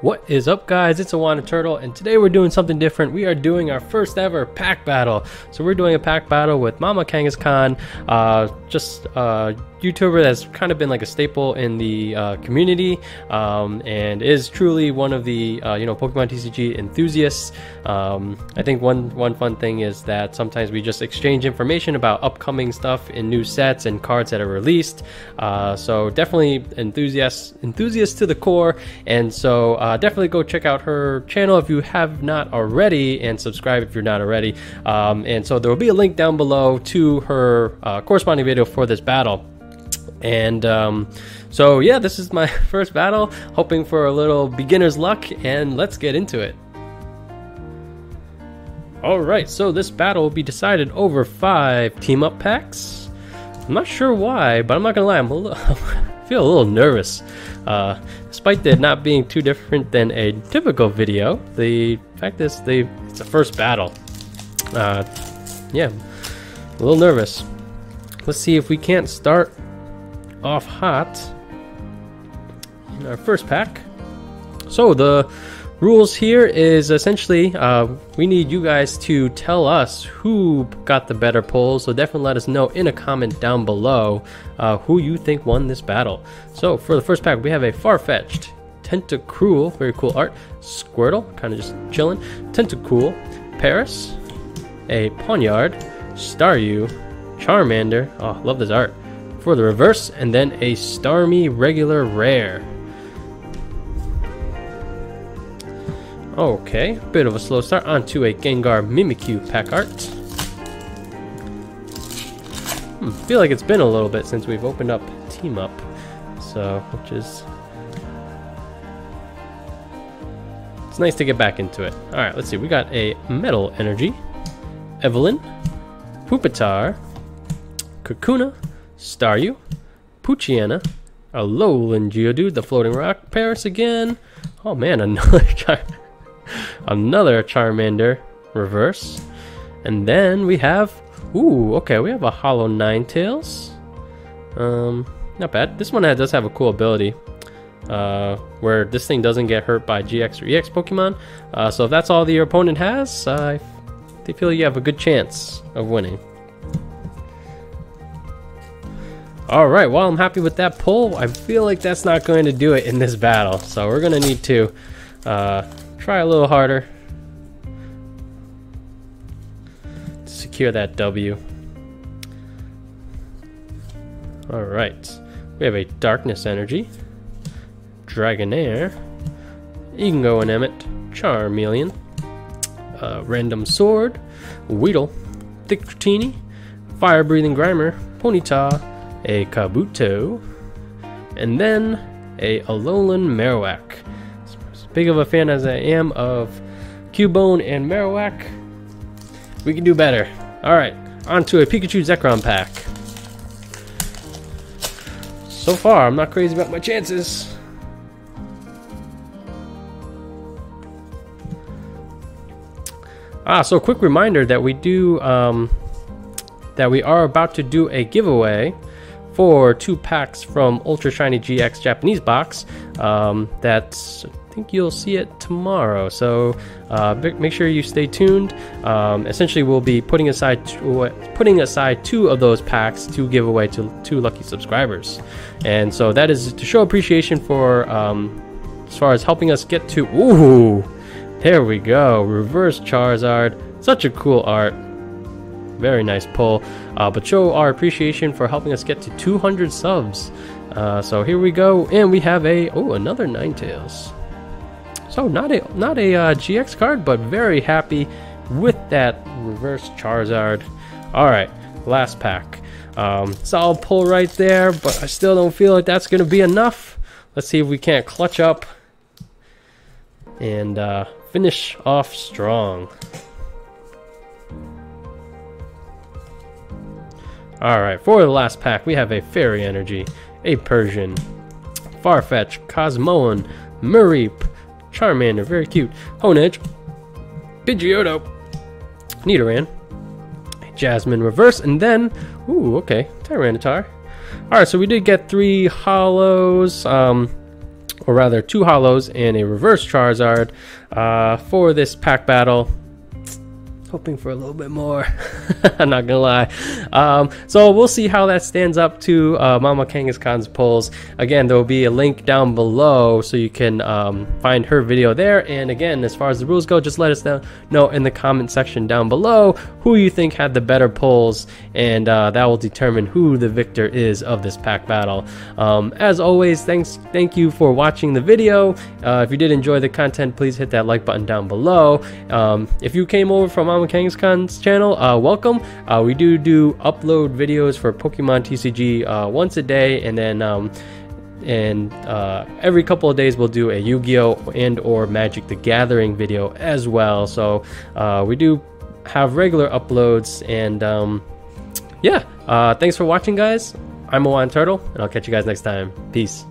What is up, guys? It's iWAHnna Turtle, and today we're doing something different. We are doing our first ever pack battle. So we're doing a pack battle with Mama Kangaskhan, YouTuber that's kind of been like a staple in the community, and is truly one of the Pokemon TCG enthusiasts. I think one fun thing is that sometimes we just exchange information about upcoming stuff in new sets and cards that are released. So definitely enthusiasts to the core, and so definitely go check out her channel if you have not already, and subscribe if you're not already. And so there will be a link down below to her corresponding video for this battle. And so yeah, this is my first battle, hoping for a little beginner's luck, and let's get into it. All right, so this battle will be decided over 5 team up packs. I'm not sure why, but I'm not gonna lie, I feel a little nervous. Despite it not being too different than a typical video, the fact is it's the first battle. Yeah, a little nervous. Let's see if we can't start off hot in our first pack. So the rules here is essentially we need you guys to tell us who got the better pull, so definitely let us know in a comment down below who you think won this battle. So for the first pack, we have a Farfetch'd, Tentacruel, very cool art, Squirtle, kind of just chilling, Tentacruel, Paris, a Ponyard, Staryu, Charmander, oh, love this art, for the reverse, and then a Starmie regular rare. Okay, bit of a slow start. Onto a Gengar Mimikyu pack art. Feel like it's been a little bit since we've opened up Team Up, so which is it's nice to get back into it. All right, let's see. We got a Metal Energy, Evelyn, Pupitar, Kakuna, Staryu, Poochyena, a Alolan Geodude, the floating rock, Paris again. Oh man, another Charmander reverse. And then we have, ooh, okay, we have a Hollow Ninetails. Not bad. This one does have a cool ability where this thing doesn't get hurt by GX or EX Pokemon. So if that's all your opponent has, they feel you have a good chance of winning. Alright, while I'm happy with that pull, I feel like that's not going to do it in this battle. So we're going to need to try a little harder to secure that W. Alright, we have a Darkness Energy, Dragonair, Ingo and Emmet, Charmeleon, Random Sword, Weedle, Victini, Fire Breathing Grimer, Ponyta, a Kabuto, and then a Alolan Marowak. As big of a fan as I am of Cubone and Marowak, we can do better. Alright, on to a Pikachu Zekrom pack. So far, I'm not crazy about my chances. So quick reminder that we are about to do a giveaway for 2 packs from Ultra Shiny GX Japanese box. I think you'll see it tomorrow, so make sure you stay tuned. Essentially, we'll be putting aside 2 of those packs to give away to 2 lucky subscribers, and so that is to show appreciation for as far as helping us get to. Ooh, there we go, reverse Charizard, such a cool art. Very nice pull, but show our appreciation for helping us get to 200 subs. So here we go, and we have a another Ninetales. So not a GX card, but very happy with that reverse Charizard. All right, last pack. Solid pull right there, but I still don't feel like that's going to be enough. Let's see if we can't clutch up and finish off strong. Alright, for the last pack, we have a Fairy Energy, a Persian, Farfetch'd, Cosmoan, Mareep, Charmander, very cute, Honedge, Pidgeotto, Nidoran, Jasmine reverse, and then, ooh, okay, Tyranitar. Alright, so we did get 3 hollows. or rather two holos and a reverse Charizard for this pack battle. Hoping for a little bit more. I'm not gonna lie. So we'll see how that stands up to Mama Kangaskhan's polls. Again, there will be a link down below so you can find her video there. And again, as far as the rules go, just let us know in the comment section down below who you think had the better polls, and that will determine who the victor is of this pack battle. As always, thank you for watching the video. If you did enjoy the content, please hit that like button down below. If you came over from Mama Kangaskhan's channel, welcome. We do upload videos for Pokemon TCG once a day, and then every couple of days we'll do a Yu-Gi-Oh and or Magic the Gathering video as well. So we do have regular uploads, and yeah, thanks for watching, guys. I'm iWAHnna Turtle, and I'll catch you guys next time. Peace.